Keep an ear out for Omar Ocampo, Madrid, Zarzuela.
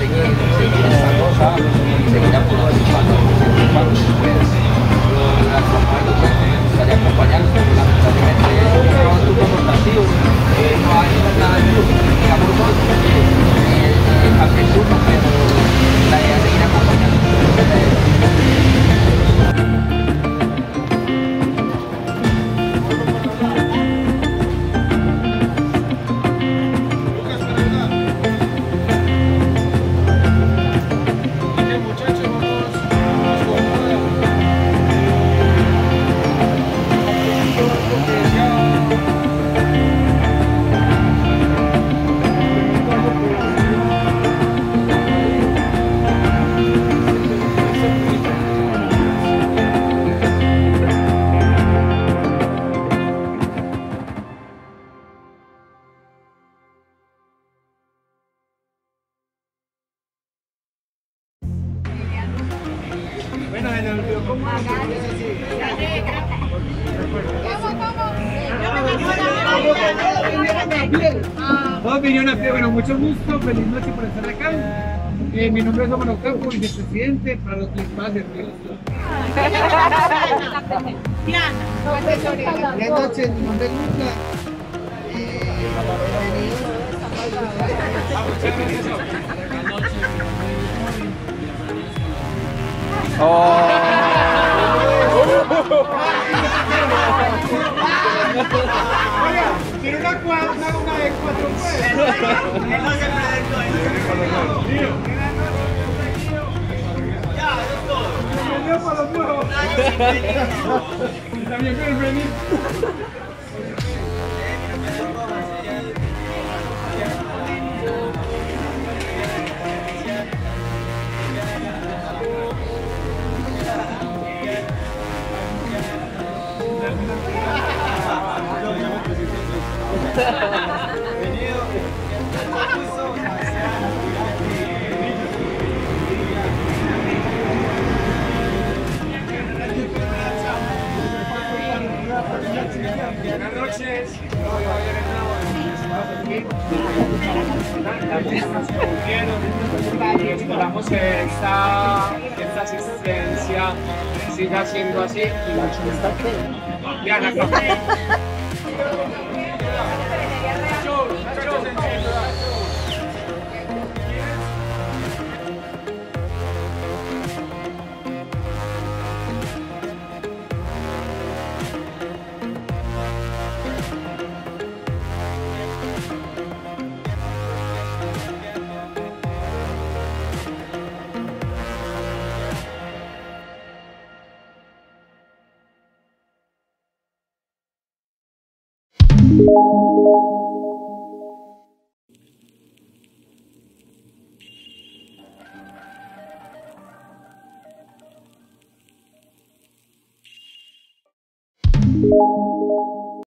seguir apoyando a acompañarse, lamentablemente es un asunto constativo, no hay nada de luz, digamos nosotros, el actitud no es la idea de seguir acompañando. Bueno, mucho gusto, feliz noche por estar acá. Mi nombre es Omar Ocampo, vicepresidente para los que les va a servir. Buenas noches, mi nombre es Lucas. Tiene una cuadra, una de 4 Buenas noches. Esperamos que esta asistencia siga siendo así. Diana, you